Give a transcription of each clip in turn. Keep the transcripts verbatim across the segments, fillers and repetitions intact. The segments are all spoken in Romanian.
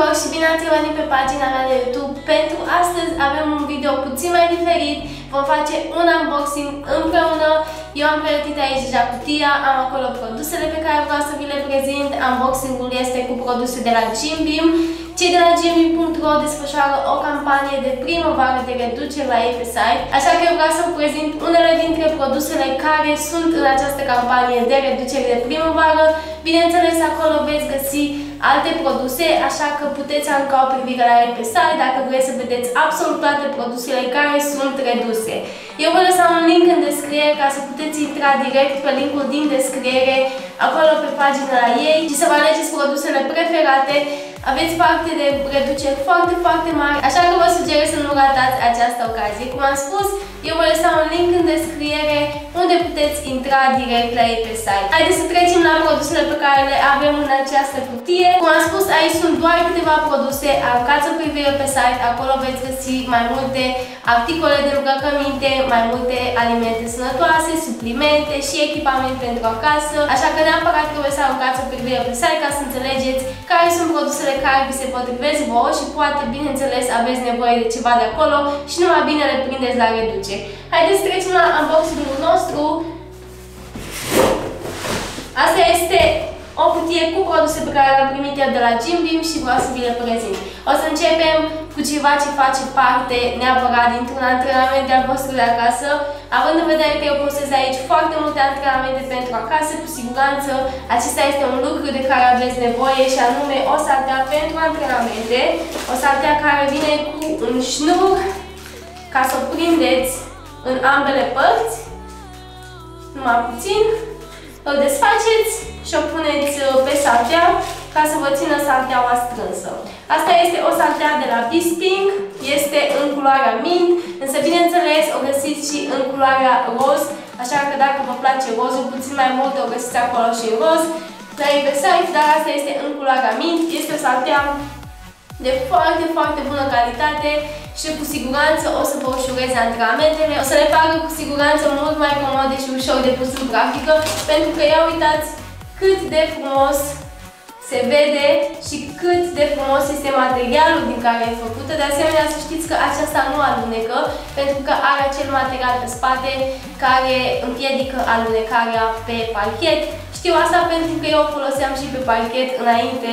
tuturor și bine ați revenit pe pagina mea de YouTube. Pentru astăzi avem un video puțin mai diferit. Vom face un unboxing împreună. Eu am pregătit aici deja cutia, am acolo produsele pe care vreau să vi le prezint. Unboxing-ul este cu produse de la GymBeam. Cei de la GymBeam punct ro desfășoară o campanie de primăvară de reducere la ei pe site, așa că eu vreau să vă prezint unele dintre produsele care sunt în această campanie de reducere de primăvară. Bineînțeles, acolo veți găsi alte produse, așa că puteți arunca o privire la el pe site dacă vreți să vedeți absolut toate produsele care sunt reduse. Eu vă lăsam un link în descriere ca să puteți intra direct pe linkul din descriere, acolo pe pagina la ei, și să vă alegeți produsele preferate. Aveți parte de reduceri foarte, foarte mari, așa că vă sugerez să nu ratați această ocazie. Cum am spus, eu vă lăsam un link în descriere unde puteți intra direct la ei pe site. Haideți să trecem la produsele pe care le avem în această cutie. Cum am spus, aici sunt doar câteva produse, aruncați o privire pe site, acolo veți găsi mai multe articole de îmbrăcăminte, mai multe alimente sănătoase, suplimente și echipament pentru acasă, așa că neapărat trebuie să aruncați o privire pe site ca să înțelegeți care sunt produsele care vi se potrivesc vouă și poate, bineînțeles, aveți nevoie de ceva de acolo și numai bine le prindeți la reducere. Haideți să trecem la unboxing-ul nostru. Asta este o cutie cu produse pe care le-am primit eu de la GymBeam și vreau să vi le prezint. O să începem cu ceva ce face parte neapărat dintr-un antrenament de-al vostru de acasă. Având în vedere că eu postez aici foarte multe antrenamente pentru acasă, cu siguranță acesta este un lucru de care aveți nevoie și anume o saltea pentru antrenamente. O saltea care vine cu un șnur ca să o prindeți în ambele părți, numai puțin, o desfaceți și o puneți pe saltea ca să vă țină salteaua strânsă. Asta este o saltea de la BisPink, este în culoarea mint, însă bineînțeles o găsiți și în culoarea roz, așa că dacă vă place rozul puțin mai mult o găsiți acolo și în roz, la ei pe site, dar asta este în culoarea mint, este o saltea de foarte, foarte bună calitate și cu siguranță o să vă ușureze antrenamentele, o să le facă cu siguranță mult mai comode și ușor de pus în practică, pentru că ia uitați cât de frumos se vede și cât de frumos este materialul din care e făcută. De asemenea, să știți că aceasta nu alunecă, pentru că are acel material pe spate care împiedică alunecarea pe parchet. Știu asta pentru că eu o foloseam și pe parchet înainte,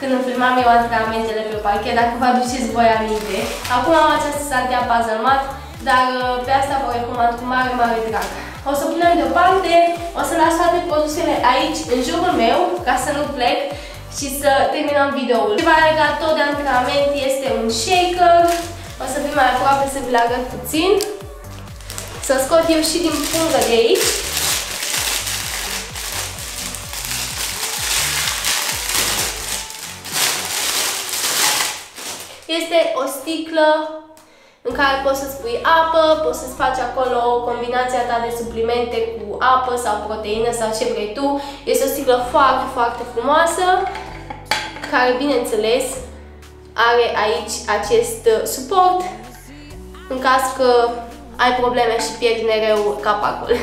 când îmi filmam eu antrenamentele pe parchet, dacă vă aduceți voi aminte. Acum am această saltea puzzle mat, dar pe asta vă recomand cu mare, mare drag. O să o punem deoparte, o să las toate produsele aici, în jurul meu, ca să nu plec și să terminăm videoul. Ceva legat tot de antrenament este un shaker, o să fim mai aproape să vi-l arăt puțin. Să scot eu și din pungă de aici. Este o sticlă în care poți să-ți pui apă, poți să-ți faci acolo combinația ta de suplimente cu apă sau proteină sau ce vrei tu. Este o sticlă foarte, foarte frumoasă, care, bineînțeles, are aici acest suport în caz că ai probleme și pierzi mereu capacul.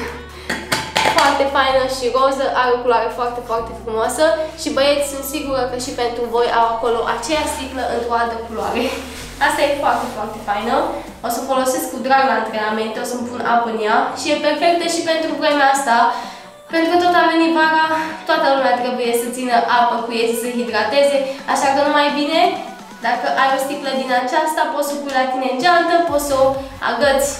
Foarte faină și roză, are o culoare foarte, foarte frumoasă și băieți, sunt sigură că și pentru voi au acolo aceeași sticlă într-o altă culoare. Asta e foarte, foarte faină. O să o folosesc cu drag la antrenamente, o să-mi pun apă în ea și e perfectă și pentru vremea asta, pentru că tot a venit vara, toată lumea trebuie să țină apă cu ei, să se hidrateze, așa că nu mai bine, dacă ai o sticlă din aceasta, poți să o pui la tine în geantă, poți să o agăți,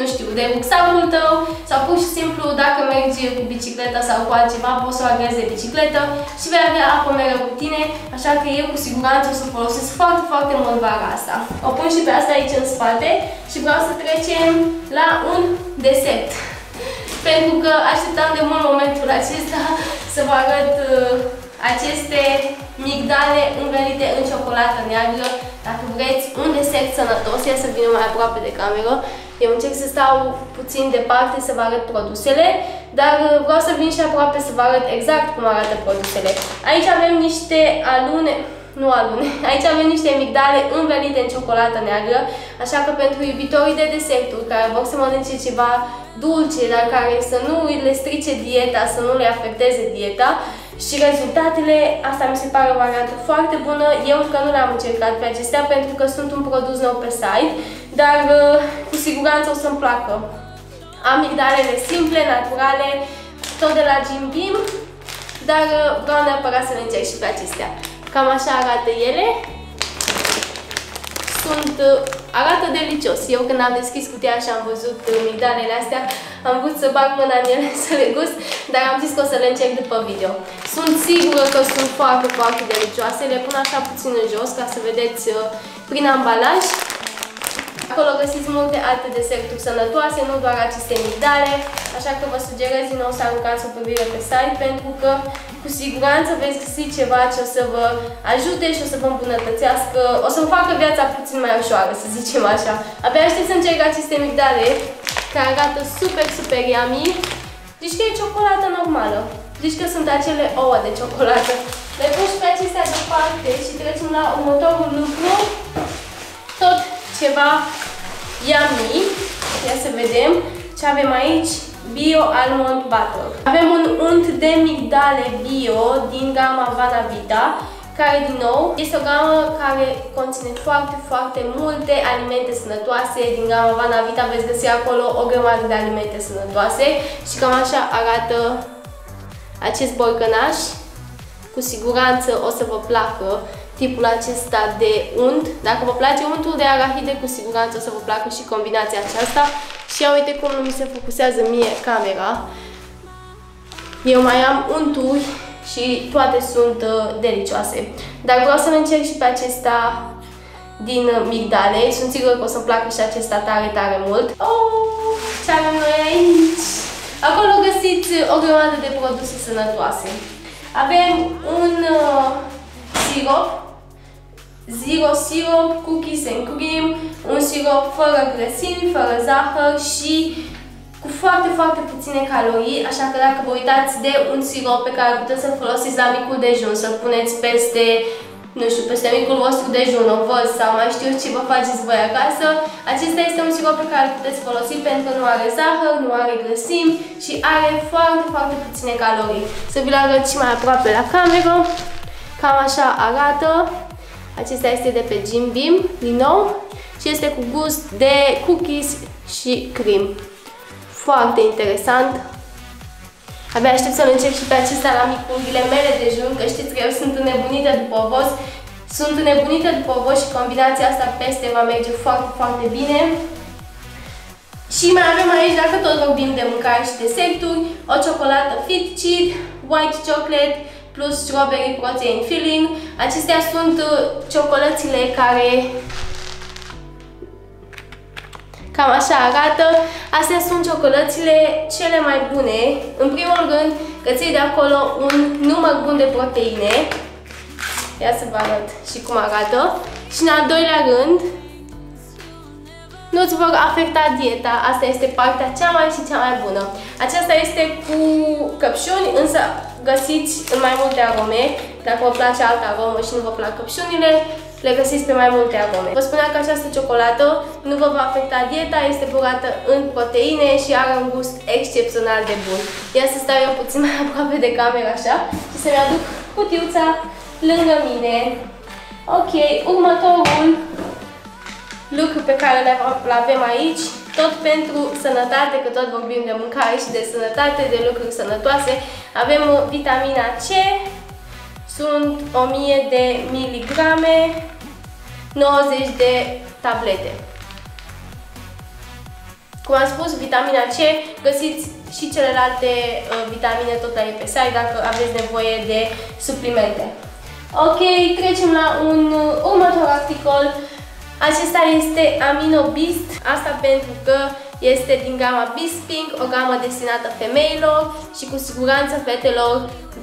nu știu, de rucsacul tău sau pur și simplu dacă mergi cu bicicleta sau cu altceva, poți să o agrezi de bicicletă și vei avea apă mereu cu tine, așa că eu cu siguranță o să folosesc foarte, foarte mult vara asta. O pun și pe asta aici în spate și vreau să trecem la un desert, pentru că așteptam de mult momentul acesta să vă arăt uh, aceste migdale învelite în ciocolată neagră. Dacă vreți un desert sănătos, ia să vină mai aproape de cameră. Eu încerc să stau puțin departe să vă arăt produsele, dar vreau să vin și aproape să vă arăt exact cum arată produsele. Aici avem niște alune, nu alune, aici avem niște migdale învelite în ciocolată neagră, așa că pentru iubitorii de deserturi care vor să mănânce ceva dulce, dar care să nu le strice dieta, să nu le afecteze dieta, Și rezultatele, asta mi se pare o variantă foarte bună. Eu încă nu l-am încercat pe acestea pentru că sunt un produs nou pe site, dar uh, cu siguranță o să-mi placă. Amigdalele simple, naturale, tot de la GymBeam, dar uh, vreau neapărat să le încerc și pe acestea. Cam așa arată ele. Sunt, uh, arată delicios. Eu când am deschis cutia și am văzut uh, migdalele astea, am vrut să bag mâna în ele să le gust, dar am zis că o să le încerc după video. Sunt sigură că sunt foarte, foarte delicioase. Le pun așa puțin în jos ca să vedeți uh, prin ambalaj. Acolo găsiți multe alte deserturi sănătoase, nu doar aceste migdale, așa că vă sugerez din nou să aruncați o privire pe site pentru că cu siguranță veți găsi ceva ce o să vă ajute și o să vă îmbunătățească, o să vă facă viața puțin mai ușoară, să zicem așa. Abia aștept să încerc aceste migdale care arată super, super yummy. Deci că e ciocolată normală, deci că sunt acele ouă de ciocolată. Le pun și pe acestea deoparte și trecem la următorul lucru. Tot ceva yummy. Ia să vedem ce avem aici. Bio Almond Butter. Avem un unt de migdale bio din gama Vanavita, care din nou este o gamă care conține foarte, foarte multe alimente sănătoase. Din gama Vanavita veți găsi acolo o grămadă de alimente sănătoase și cam așa arată acest borcănaș. Cu siguranță o să vă placă tipul acesta de unt. Dacă vă place untul de arahide, cu siguranță o să vă placă și combinația aceasta. Și ia uite cum mi se focusează mie camera. Eu mai am unturi și toate sunt uh, delicioase. Dar vreau să-l încerc și pe acesta din migdale. Sunt sigură că o să-mi placă și acesta tare, tare mult. Oh, ce avem noi aici? Acolo găsiți o grămadă de produse sănătoase. Avem un uh, sirop, zero sirop, cookies and cream, un sirop fără grăsimi, fără zahăr și cu foarte, foarte puține calorii, așa că dacă vă uitați de un sirop pe care puteți să-l folosiți la micul dejun, să-l puneți peste, nu știu, peste micul vostru dejun, o văz sau mai știu ce vă faceți voi acasă, acesta este un sirop pe care îl puteți folosi pentru că nu are zahăr, nu are grăsimi și are foarte, foarte puține calorii. Să vi-l arăt și mai aproape la cameră. Cam așa arată. Acesta este de pe GymBeam, din nou, și este cu gust de cookies și cream. Foarte interesant. Abia aștept să-l încerc și pe acesta la micunghiile mele de dejun, că știți că eu sunt înnebunită după ovoz. Sunt înnebunită după ovoz și combinația asta peste va merge foarte, foarte bine. Și mai avem aici, dacă tot vorbim de mâncare și deserturi, o ciocolată Fit Cheat, White Chocolate plus Strawberry Protein Filling. Acestea sunt ciocolățile care cam așa arată. Astea sunt ciocolățile cele mai bune. În primul rând că ții de acolo un număr bun de proteine. Ia să vă arăt și cum arată. Și în al doilea rând, nu-ți vor afecta dieta. Asta este partea cea mai și cea mai bună. Aceasta este cu căpșuni, însă găsiți în mai multe arome. Dacă vă place altă aromă și nu vă plac căpșunile, le găsiți pe mai multe arome. Vă spuneam că această ciocolată nu vă va afecta dieta, este bogată în proteine și are un gust excepțional de bun. Ia să stau eu puțin mai aproape de cameră așa și să-mi aduc cutiuța lângă mine. Ok, următorul lucru pe care îl avem aici, tot pentru sănătate, că tot vorbim de mâncare și de sănătate, de lucruri sănătoase, avem vitamina C. Sunt o mie de miligrame, nouăzeci de tablete. Cum am spus, vitamina C, găsiți și celelalte uh, vitamine tot aici pe site dacă aveți nevoie de suplimente. Ok, trecem la un uh, următor articol. Acesta este Amino Beast, asta pentru că este din gama BisPink, o gamă destinată femeilor și cu siguranță fetelor.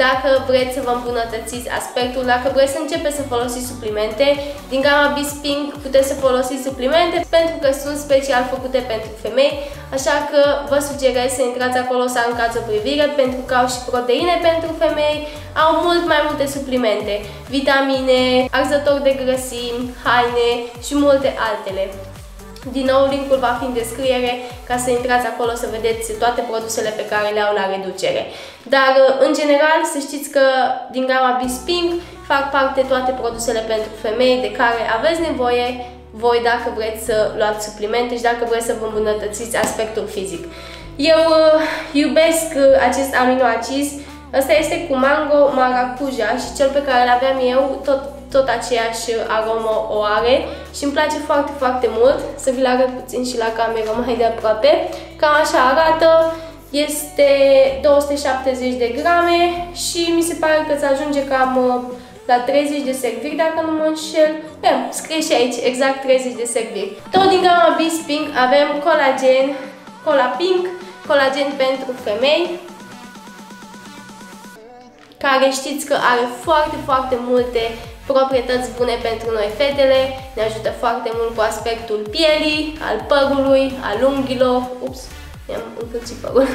Dacă vreți să vă îmbunătățiți aspectul, dacă vreți să începeți să folosiți suplimente, din gama BisPink puteți să folosiți suplimente pentru că sunt special făcute pentru femei, așa că vă sugerez să intrați acolo să aruncați o privire pentru că au și proteine pentru femei, au mult mai multe suplimente, vitamine, arzători de grăsimi, haine și multe altele. Din nou, linkul va fi în descriere ca să intrați acolo să vedeți toate produsele pe care le au la reducere. Dar, în general, să știți că din gama BeastPink fac parte toate produsele pentru femei de care aveți nevoie voi dacă vreți să luați suplimente și dacă vreți să vă îmbunătățiți aspectul fizic. Eu uh, iubesc uh, acest aminoacizi. Ăsta este cu mango, maracuja și cel pe care îl aveam eu, tot, tot aceeași aromă o are și îmi place foarte, foarte mult. Să vi-l arăt puțin și la cameră mai de aproape. Cam așa arată. Este două sute șaptezeci de grame și mi se pare că îți ajunge cam la treizeci de serviri, dacă nu mă înșel. Bem, scrie și aici, exact treizeci de serviri. Tot din gama BeastPink avem colagen, Cola Pink, colagen pentru femei, care știți că are foarte, foarte multe proprietăți bune pentru noi fetele, ne ajută foarte mult cu aspectul pielii, al părului, al unghiilor, ups, mi-am încălcit părul,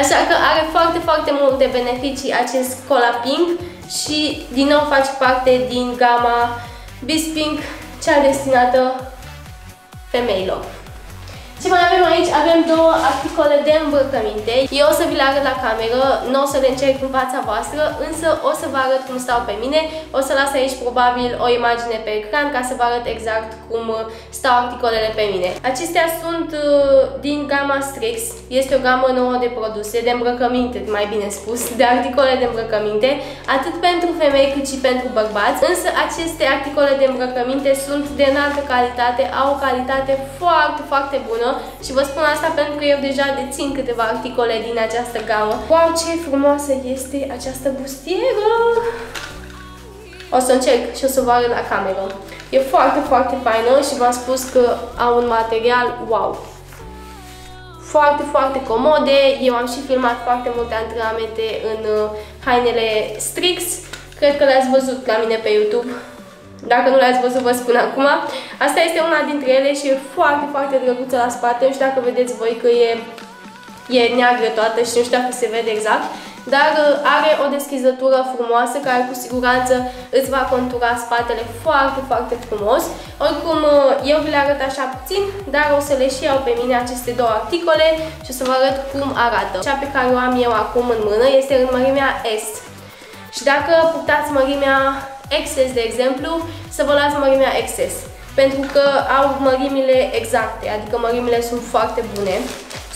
așa că are foarte, foarte multe beneficii acest Cola Pink și din nou face parte din gama BeastPink, cea destinată femeilor. Ce mai avem aici? Avem două articole de îmbrăcăminte. Eu o să vi le arăt la cameră, nu o să le încerc în fața voastră, însă o să vă arăt cum stau pe mine. O să las aici probabil o imagine pe ecran ca să vă arăt exact cum stau articolele pe mine. Acestea sunt din gama Strex. Este o gamă nouă de produse, de îmbrăcăminte, mai bine spus, de articole de îmbrăcăminte, atât pentru femei cât și pentru bărbați. Însă aceste articole de îmbrăcăminte sunt de înaltă calitate, au o calitate foarte, foarte bună. Și vă spun asta pentru că eu deja dețin câteva articole din această gamă. Wow, ce frumoasă este această bustieră! O să încerc și o să vă arăt la cameră. E foarte, foarte faină și v-am spus că au un material wow! Foarte, foarte comode. Eu am și filmat foarte multe antrenamente în hainele Strex. Cred că le-ați văzut la mine pe YouTube. Dacă nu le-ați văzut, vă spun acum. Asta este una dintre ele și e foarte, foarte drăguță la spate. Nu știu dacă vedeți voi că e, e neagră toată și nu știu dacă se vede exact. Dar are o deschizătură frumoasă care cu siguranță îți va contura spatele foarte, foarte frumos. Oricum, eu vi le arăt așa puțin, dar o să le și iau pe mine aceste două articole și o să vă arăt cum arată. Cea pe care o am eu acum în mână este în mărimea S. Și dacă purtați mărimea Excess, de exemplu, să vă las mărimea Excess, pentru că au mărimile exacte, adică mărimile sunt foarte bune,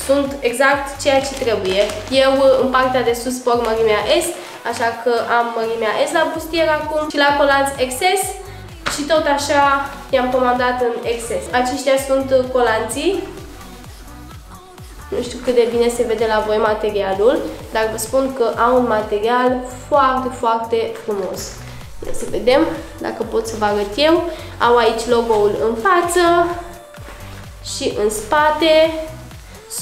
sunt exact ceea ce trebuie. Eu în partea de sus por mărimea S, așa că am mărimea S la bustier acum și la colaț Excess și tot așa i-am comandat în Excess. Aceștia sunt colanții. Nu știu cât de bine se vede la voi materialul, dar vă spun că au un material foarte, foarte frumos. Să vedem dacă pot să vă arăt eu. Au aici logo-ul în față și în spate.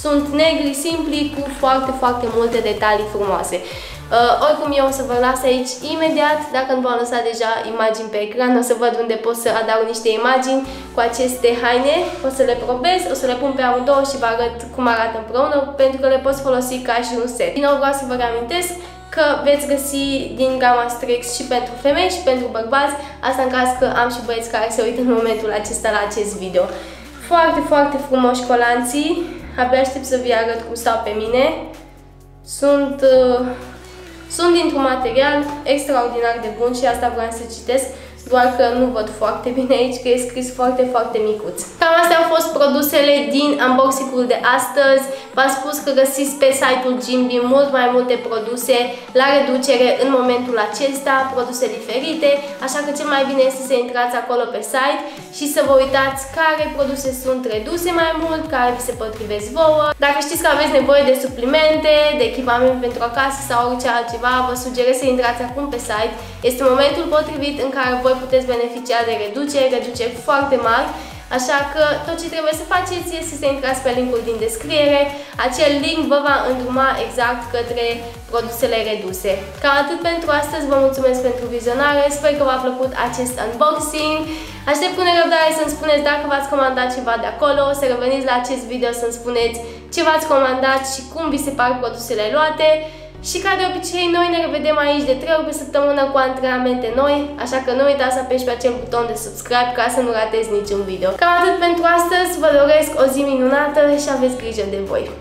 Sunt negri simpli cu foarte, foarte multe detalii frumoase. Uh, oricum eu o să vă las aici imediat. Dacă nu v-am lăsat deja imagini pe ecran, o să văd unde pot să adaug niște imagini cu aceste haine. O să le probez, o să le pun pe amândouă și vă arăt cum arată împreună, pentru că le poți folosi ca și un set. Din nou vreau să vă reamintesc că veți găsi din gama Strex și pentru femei și pentru bărbați, asta în caz că am și băieți care se uită în momentul acesta la acest video. Foarte, foarte frumoși colanții, abia aștept să vi arăt cum stau pe mine. Sunt, uh, sunt dintr-un material extraordinar de bun și asta vreau să citesc, doar că nu văd foarte bine aici, că e scris foarte, foarte micuț. Cam astea au fost produsele din unboxing-ul de astăzi. V-am spus că găsiți pe site-ul GymBeam mult mai multe produse la reducere în momentul acesta, produse diferite, așa că cel mai bine este să intrați acolo pe site și să vă uitați care produse sunt reduse mai mult, care vi se potrivesc vouă. Dacă știți că aveți nevoie de suplimente, de echipament pentru acasă sau orice altceva, vă sugerez să intrați acum pe site. Este momentul potrivit în care voi puteți beneficia de reduceri, reduceri foarte mari, așa că tot ce trebuie să faceți este să intrați pe linkul din descriere. Acel link vă va îndruma exact către produsele reduse. Cam atât pentru astăzi, vă mulțumesc pentru vizionare, sper că v-a plăcut acest unboxing. Aștept cu nerăbdare să-mi spuneți dacă v-ați comandat ceva de acolo, să reveniți la acest video să-mi spuneți ce v-ați comandat și cum vi se par produsele luate. Și ca de obicei, noi ne revedem aici de trei ori pe săptămână cu antrenamente noi, așa că nu uitați să apeși pe acel buton de subscribe ca să nu ratezi niciun video. Cam atât pentru astăzi, vă doresc o zi minunată și aveți grijă de voi!